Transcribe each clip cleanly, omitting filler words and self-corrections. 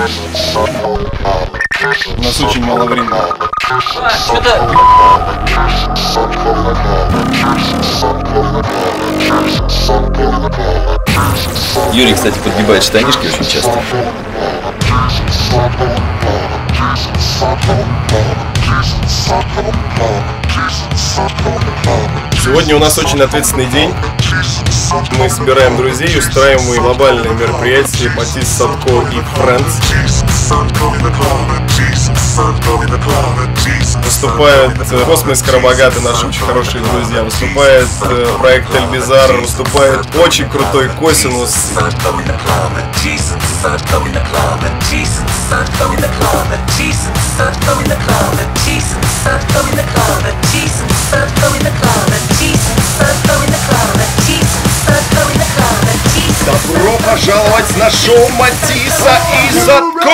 У нас очень мало времени. Юрий, кстати, подгибает штанишки очень часто. Сегодня у нас очень ответственный день. Мы собираем друзей, устраиваем глобальные мероприятия Матисс Садко и Френдс. Выступает Космос Карабагаты, наши очень хорошие друзья. Выступает проект Эльбизар, выступает очень крутой Косинус. Добро пожаловать на шоу Матисса и Садко!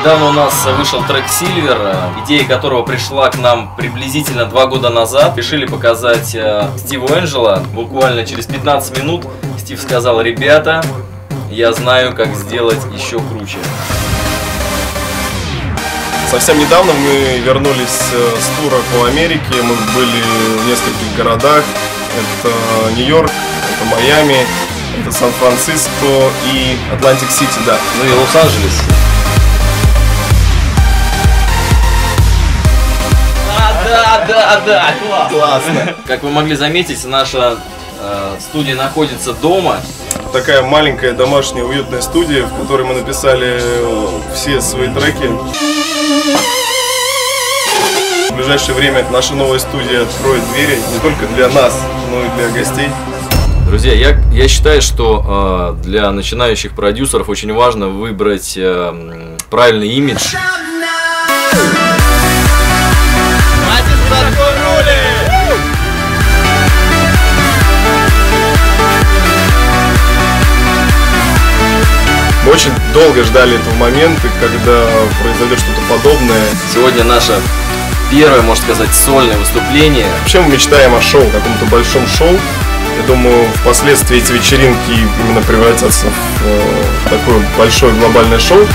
Недавно у нас вышел трек «Сильвер», идея которого пришла к нам приблизительно 2 года назад. Решили показать Стиву Энджело. Буквально через 15 минут Стив сказал: «Ребята, я знаю, как сделать еще круче». Совсем недавно мы вернулись с тура по Америке. Мы были в нескольких городах. Это Нью-Йорк, это Майами, это Сан-Франциско и Атлантик-Сити, да. Ну и Лос-Анджелес. Да, классно. Как вы могли заметить, наша студия находится дома. Такая маленькая, домашняя, уютная студия, в которой мы написали все свои треки. В ближайшее время наша новая студия откроет двери не только для нас, но и для гостей. Друзья, я считаю, что для начинающих продюсеров очень важно выбрать правильный имидж. Мы очень долго ждали этого момента, когда произойдет что-то подобное. Сегодня наше первое, можно сказать, сольное выступление. Вообще мы мечтаем о шоу, каком-то большом шоу. Я думаю, впоследствии эти вечеринки именно превратятся в такое большое глобальное шоу.